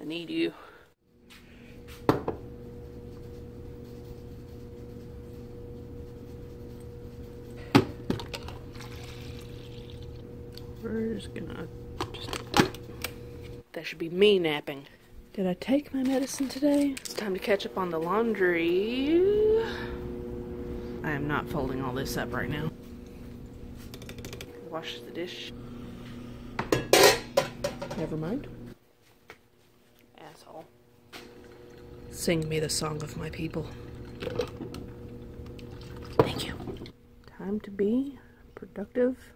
I need you. We're just gonna that should be me napping. Did I take my medicine today? It's time to catch up on the laundry. I am not folding all this up right now. Wash the dish. Never mind. Asshole. Sing me the song of my people. Thank you. Time to be productive.